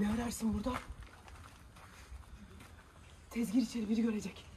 Ne ararsın burada? Tezgir içeri biri görecek.